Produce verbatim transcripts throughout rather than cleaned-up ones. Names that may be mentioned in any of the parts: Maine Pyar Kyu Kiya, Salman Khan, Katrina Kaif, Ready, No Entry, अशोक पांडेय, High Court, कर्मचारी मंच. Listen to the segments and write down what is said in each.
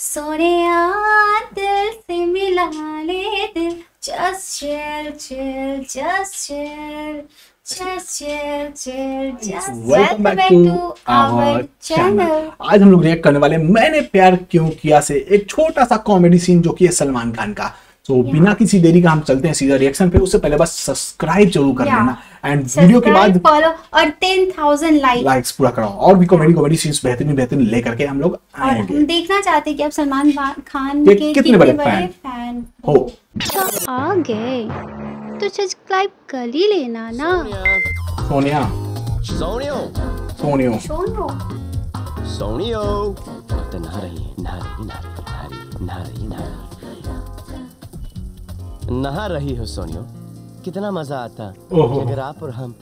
सोनिया दिल से मिला ले दिल, just chill, chill, just chill, just chill, chill, just chill. Welcome back to our channel. आज हम लोग रिएक्ट करने वाले मैंने प्यार क्यों किया से एक छोटा सा कॉमेडी सीन जो कि है सलमान खान का. तो so, yeah. बिना किसी देरी का हम चलते हैं सीधा रिएक्शन पे. उससे पहले बस सब्सक्राइब जरूर कर लेना एंड वीडियो के बाद फॉलो और टेन थाउज़ेंड लाइक लाइक्स पूरा कराओ और भी कॉमेडी कॉमेडी सीन्स बेहतरीन बेहतरीन लेकर के हम लोग आएंगे. देखना चाहते हैं कि आप सलमान खान के कितने, कितने बड़े फैन हो. तो आ गए तो सब्सक्राइब कर ही लेना ना. सोनिया सोनियो सोनियो सोनियो ना रही ना रही ना रही ना रही नहा रही हो सोनियो. कितना मजा आता कि अगर आप और हम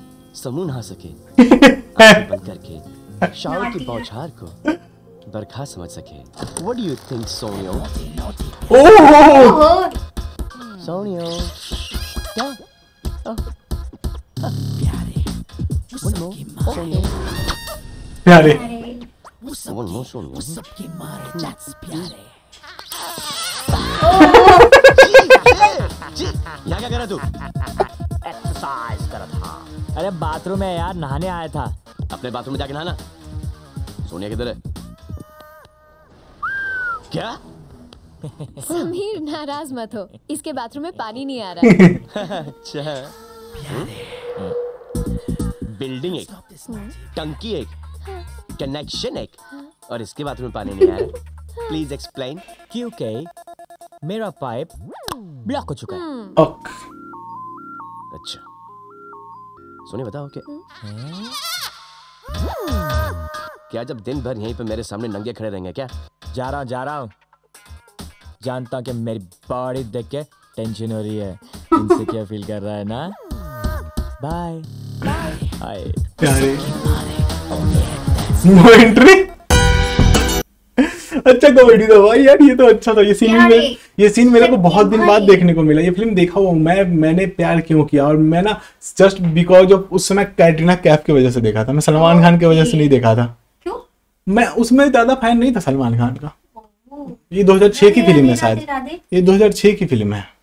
समूह नहा सके बंद करके शावर की बौछार को बरखा समझ सके. What do you think सोनियो? ओह सोनियो क्या प्यारे सोनियो प्यारे सोनियो सबके मारे जाट्स प्यारे. क्या कर रहा तू? एक्सरसाइज कर रहा था. अरे बाथरूम में यार नहाने आया था. अपने बाथरूम में जाके नहाना. सोनिया किधर है? क्या? समीर नाराज मत हो, इसके बाथरूम में पानी नहीं आ रहा. अच्छा बिल्डिंग एक टंकी एक कनेक्शन एक और इसके बाथरूम में पानी नहीं आ रहा. Please explain. क्योंकि मेरा पाइप ब्लॉक हो चुका है. ओके अच्छा सुनिए बताओ कि क्या जब दिन भर यहीं पे मेरे सामने नंगे खड़े रहेंगे क्या? जा रहा हूँ जा रहा हूँ. जानता हूँ कि मेरी बॉडी देख के टेंशन हो रही है. इनसे क्या फील कर रहा है ना. Bye bye. नो एंट्री अच्छा कॉमेडी था भाई यार. ये तो अच्छा था. ये सीन में ये सीन मेरे को बहुत दिन बाद देखने को मिला. ये फिल्म देखा हुआ मैं मैंने प्यार क्यों किया और मैं ना जस्ट बिकॉज ऑफ उस समय कैटरीना कैफ की वजह से देखा था. मैं सलमान खान की वजह से नहीं देखा था. क्यों? मैं उसमें ज्यादा फैन नहीं था सलमान खान का. ये दो हज़ार छह की फिल्म है शायद. ये दो हज़ार छह की फिल्म है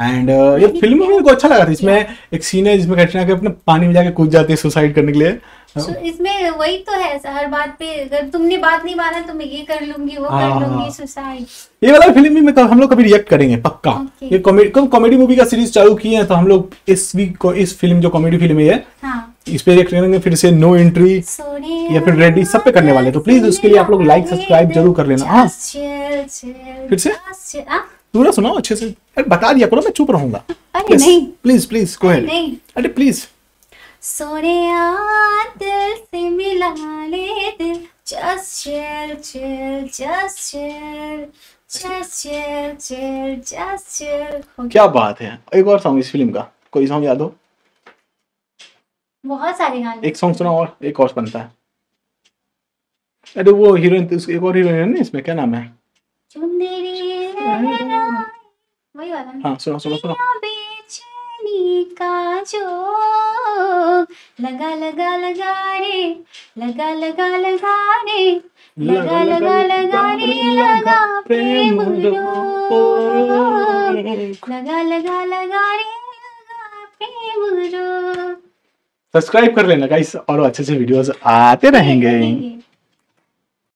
एंड ये फिल्म मेरे को अच्छा लगा था. इसमें एक सीन है जिसमें कैटरीना कैफ अपने पानी में जाके कूद जाती है सुसाइड करने के लिए. So, इसमें वही तो है हर बात पे. अगर तुमने बात नहीं माना तो मैं ये कर लूंगी वो आ, कर लूंगी सुसाइड. ये वाला फिल्म भी मैं हम लोग कभी रिएक्ट करेंगे पक्का. okay. ये कॉमेडी कॉमेडी मूवी का सीरीज चालू की है तो हम लोग इस वीक को इस फिल्म जो कॉमेडी फिल्म है हाँ. इस पे रिएक्ट करेंगे. फिर से नो एंट्री या फिर रेडी सब पे करने वाले. तो प्लीज उसके लिए आप लोग लाइक सब्सक्राइब जरूर कर लेना. हाँ फिर से पूरा सुनाओ अच्छे से. अरे बता दिया करो मैं चुप रहूंगा. Please please go ahead. अरे प्लीज सोनिया दिल से मिला ले दिल, just chill, chill, just chill, just chill, chill, just chill. क्या बात है. एक और सॉन्ग इस फिल्म का कोई सॉन्ग याद हो? बहुत सारे गाने. एक सॉन्ग सुना और एक और बनता है. अरे वो हीरोइन एक और हीरोइन है ना इसमें. क्या नाम है? वही वाला. हाँ सुना सुना सुना का जो लगा लगा लगा रे लगा लगा लगा रे लगा लगा लगा रे लगा प्रेम रोग लगा लगा लगा रे लगा प्रेम रोग. सब्सक्राइब कर लेना गाइस और अच्छे से वीडियोस आते रहेंगे.